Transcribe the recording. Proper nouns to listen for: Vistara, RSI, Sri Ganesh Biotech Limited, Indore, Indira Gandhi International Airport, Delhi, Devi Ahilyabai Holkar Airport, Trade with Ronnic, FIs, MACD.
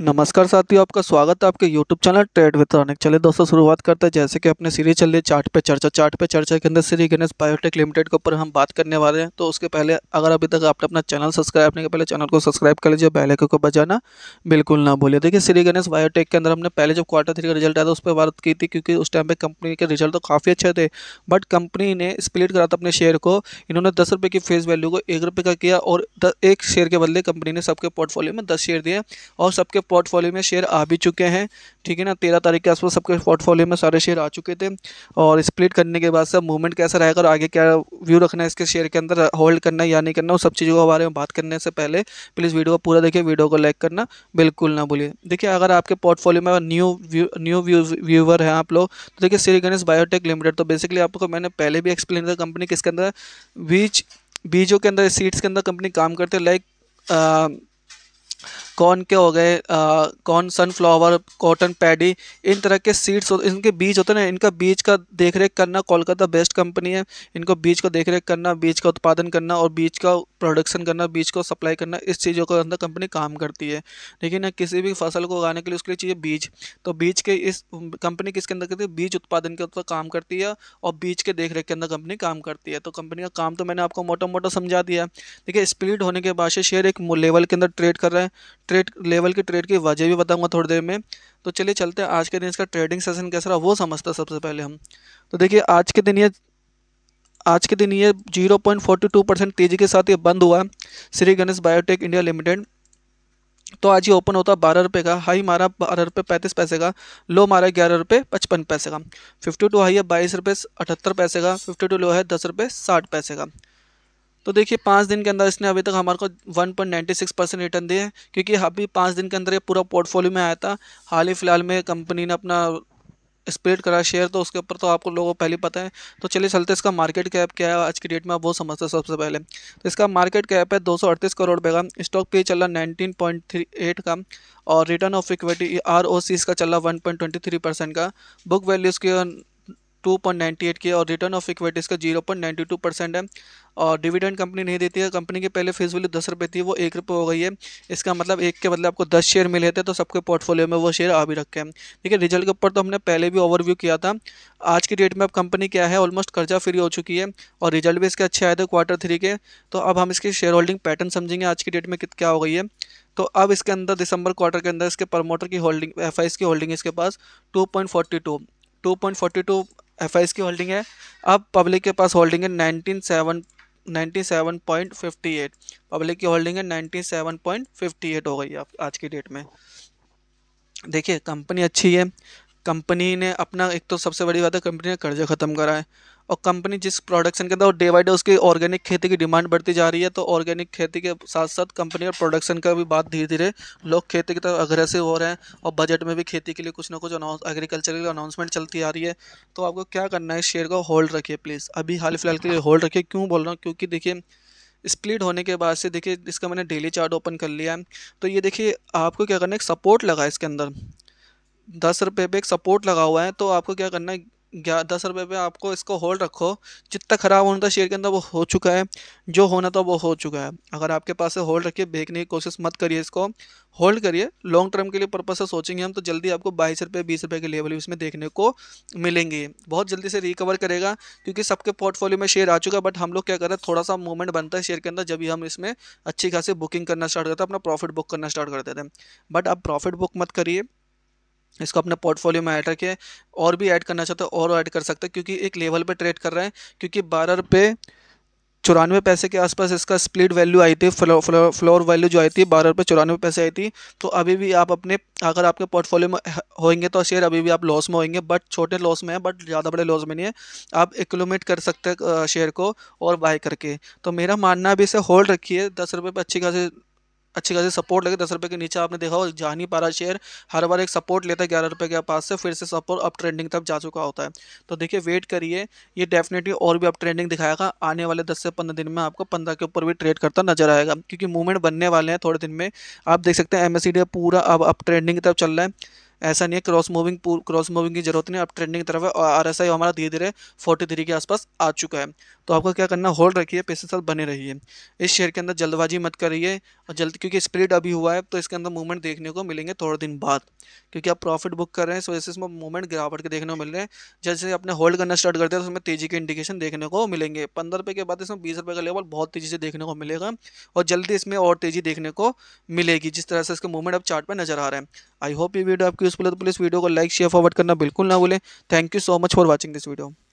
नमस्कार साथियों, आपका स्वागत है आपके YouTube channel trade with Ronik. चलिए दोस्तों शुरुआत करते हैं। जैसे कि अपने सीरीज चल रही है चार्ट पे चर्चा के अंदर श्री गणेश बायोटेक लिमिटेड के ऊपर हम बात करने वाले हैं। तो उसके पहले अगर अभी तक आपने अपना चैनल सब्सक्राइब नहीं किया, पहले चैनल को सब्सक्राइब कर लीजिए, बेल आइकन को बजाना बिल्कुल ना भूलिए। देखिए श्री गणेश बायोटेक के अंदर हमने पहले जब क्वार्टर 3 का रिजल्ट आया था उस पर बात की थी, क्योंकि उस टाइम पर कंपनी के रिजल्ट तो काफ़ी अच्छे थे, बट कंपनी ने स्प्लिट करा था अपने शेयर को। इन्होंने 10 रुपये की फेस वैल्यू को 1 रुपये का किया और एक शेयर के बदले कंपनी ने सबके पोर्टफोलियो में 10 शेयर दिए और सबके पोर्टफोलियो में शेयर आ भी चुके हैं, ठीक है ना। 13 तारीख के आसपास सबके पोर्टफोलियो में सारे शेयर आ चुके थे। और स्प्लिट करने के बाद सब मूवमेंट कैसा रहेगा और आगे क्या व्यू रखना है, इसके शेयर के अंदर होल्ड करना है या नहीं करना, वो सब चीज़ों के बारे में बात करने से पहले प्लीज़ वीडियो को पूरा देखिए, वीडियो को लाइक करना बिल्कुल ना भूलिए। देखिए अगर आपके पोर्टफोलियो में न्यू व्यूवर हैं आप लोग तो देखिए श्री गणेश बायोटेक लिमिटेड। तो बेसिकली आपको मैंने पहले भी एक्सप्लेन किया कंपनी किसके अंदर बीजों के अंदर सीड्स के अंदर कंपनी काम करते हैं, लाइक कॉर्न के हो गए, कॉर्न, सनफ्लावर, कॉटन, पैडी, इन तरह के सीड्स इनके बीज होते हैं ना। इनका बीज का देखरेख करना कोलकाता बेस्ड कंपनी है। इनको बीज का देखरेख करना, बीज का उत्पादन करना और बीज का प्रोडक्शन करना, बीज को सप्लाई करना, इस चीज़ों के अंदर कंपनी काम करती है। लेकिन किसी भी फसल को उगाने के लिए उसके लिए चाहिए बीज। तो बीज के इस कंपनी किसके अंदर करती है, बीज उत्पादन के ऊपर काम करती है और बीज के देखरेख के अंदर कंपनी काम करती है। तो कंपनी का काम तो मैंने आपको मोटा मोटा समझा दिया। देखिए स्प्लिट होने के बाद शेयर एक लेवल के अंदर ट्रेड कर रहे हैं। ट्रेड लेवल के ट्रेड की वजह भी बताऊंगा थोड़ी देर में। तो चलिए चलते हैं आज के दिन इसका ट्रेडिंग सेशन कैसा रहा वो समझते हैं सबसे पहले हम। तो देखिए आज के दिन ये 0.42% तेज़ी के साथ ये बंद हुआ Shri Ganesh biotech India limited. तो आज ये ओपन होता 12 रुपये का, हाई मारा 12 रुपये 35 पैसे का, लो मारा 11 रुपये 55 पैसे का, 52 हाई है 22 रुपये 78 पैसे का, 52 लो है 10 रुपये 60 पैसे का। तो देखिए 5 दिन के अंदर इसने अभी तक हमारे को 1.96% रिटर्न दिए, क्योंकि अभी 5 दिन के अंदर ये पूरा पोर्टफोलियो में आया था। हाल ही फ़िलहाल में कंपनी ने अपना स्प्लिट करा शेयर, तो उसके ऊपर तो आपको लोगों को पहले पता है। तो चलिए चलते इसका मार्केट कैप क्या है आज की डेट में आप वो समझते हैं सबसे पहले। तो इसका मार्केट कैप है 238 करोड़ रुपये का, स्टॉक पे चल रहा 19.38 का और रिटर्न ऑफ इक्विटी ROC इसका चल रहा 1.23% का, बुक वैल्यू इसकी 2.98 की और रिटर्न ऑफ इक्विटी इसका 0.92% है। और डिविडेंड कंपनी नहीं देती है। कंपनी के पहले फेस वैल्यू 10 रुपये थी, वो 1 रुपये हो गई है। इसका मतलब एक के बदले आपको 10 शेयर मिले थे, तो सबके पोर्टफोलियो में वो शेयर आ भी रखे हैं। ठीक है, रिजल्ट के ऊपर तो हमने पहले भी ओवरव्यू किया था। आज की डेट में अब कंपनी क्या है, ऑलमोस्ट कर्जा फ्री हो चुकी है और रिजल्ट भी इसके अच्छे आए थे क्वार्टर 3 के। तो अब हम इसकी शेयर होल्डिंग पैटर्न समझेंगे आज की डेट में क्या हो गई है। तो अब इसके अंदर दिसंबर क्वार्टर के अंदर इसके प्रमोटर की होल्डिंग FIs की होल्डिंग इसके पास 2.42 FIs की होल्डिंग है। अब पब्लिक के पास होल्डिंग है 97.58, पब्लिक की होल्डिंग है 97.58 हो गई आज की डेट में। देखिए कंपनी अच्छी है। कंपनी ने अपना एक तो सबसे बड़ी बात है कंपनी ने कर्जा ख़त्म करा है और कंपनी जिस प्रोडक्शन के अंदर डे बाई डे उसकी ऑर्गेनिक खेती की डिमांड बढ़ती जा रही है, तो ऑर्गेनिक खेती के साथ साथ कंपनी और प्रोडक्शन का भी बात धीरे धीरे लोग खेती की तरफ अग्रेसिव हो रहे हैं और बजट में भी खेती के लिए कुछ ना कुछ एग्रीकल्चर के लिए अनाउंसमेंट चलती आ रही है। तो आपको क्या करना है, शेयर को होल्ड रखिए प्लीज़, अभी हाल फिलहाल के लिए होल्ड रखिए। क्यों बोल रहा हूँ, क्योंकि देखिए स्प्लिट होने के बाद से देखिए इसका मैंने डेली चार्ट ओपन कर लिया है। तो ये देखिए आपको क्या करना है, एक सपोर्ट लगा है इसके अंदर 10 रुपये पे एक सपोर्ट लगा हुआ है। तो आपको क्या करना है, 10 रुपये पे आपको इसको होल्ड रखो। जितना ख़राब होना था शेयर के अंदर वो हो चुका है, जो होना था वो हो चुका है। अगर आपके पास है होल्ड रखिए, बेचने की कोशिश मत करिए, इसको होल्ड करिए। लॉन्ग टर्म के लिए पर्पस से सोचेंगे हम तो जल्दी आपको 22 रुपये 20 रुपये के लेवल इसमें देखने को मिलेंगे। बहुत जल्दी से रिकवर करेगा क्योंकि सबके पोर्टफोलियो में शेयर आ चुका है। बट हम लोग क्या कर रहे हैं, थोड़ा सा मूवमेंट बनता है शेयर के अंदर जब भी हम इसमें अच्छी खासी बुकिंग करना स्टार्ट करते हैं, अपना प्रॉफिट बुक करना स्टार्ट करते थे। बट आप प्रॉफिट बुक मत करिए, इसको अपने पोर्टफोलियो में ऐड रखिए। और भी ऐड करना चाहते हो और ऐड कर सकते हैं, क्योंकि एक लेवल पे ट्रेड कर रहे हैं, क्योंकि 12 रुपये 94 पैसे के आसपास इसका स्प्लिट वैल्यू आई थी, फ्लोर वैल्यू जो आई थी 12 रुपये 94 पैसे आई थी। तो अभी भी आप अपने अगर आपके पोर्टफोलियो में होंगे तो शेयर अभी भी आप लॉस में होंगे, बट छोटे लॉस में है, बट ज़्यादा बड़े लॉस में नहीं है। आप एक्लोमेट कर सकते हैं शेयर को और बाय करके। तो मेरा मानना अभी इसे होल्ड रखिए, 10 रुपये पर अच्छी खासी सपोर्ट लगे। 10 रुपये के नीचे आपने देखा हो जा नहीं पा रहा शेयर, हर बार एक सपोर्ट लेता है 11 रुपये के पास से, फिर से सपोर्ट अप ट्रेंडिंग तक जा चुका होता है। तो देखिए वेट करिए, ये डेफिनेटली और भी अप ट्रेंडिंग दिखाएगा। आने वाले 10 से 15 दिन में आपको 15 के ऊपर भी ट्रेड करता नजर आएगा, क्योंकि मूवमेंट बनने वाले हैं थोड़े दिन में। आप देख सकते हैं MACD पूरा अब अप ट्रेंडिंग की तरफ चल रहा है। ऐसा नहीं है क्रॉस मूविंग की जरूरत नहीं, अब ट्रेंडिंग की तरफ है और RSI हमारा धीरे धीरे 43 के आसपास आ चुका है। तो आपको क्या करना, होल्ड रखिए, पैसे साथ बने रहिए, इस शेयर के अंदर जल्दबाजी मत करिए और जल्द, क्योंकि स्प्लिट अभी हुआ है तो इसके अंदर मूवमेंट देखने को मिलेंगे थोड़े दिन बाद, क्योंकि आप प्रॉफिट बुक कर रहे हैं इस वजह से इसमें मूवमेंट गिरावट के देखने को मिल रहे हैं। जैसे आपने होल्ड करना स्टार्ट करते हैं तो उसमें तेजी के इंडिकेशन देखने को मिलेंगे, 15 रुपये के बाद इसमें 20 रुपये का लेवल बहुत तेजी से देखने को मिलेगा और जल्दी इसमें और तेजी देखने को मिलेगी जिस तरह से इसका मूवमेंट अब चार्ट पर नजर आ रहा है। आई होप ये वीडियो आपकी यूजफुल है, तो प्लीज़ वीडियो को लाइक शेयर फॉरवर्ड करना बिल्कुल ना भूलें। Thank you so much for watching this video.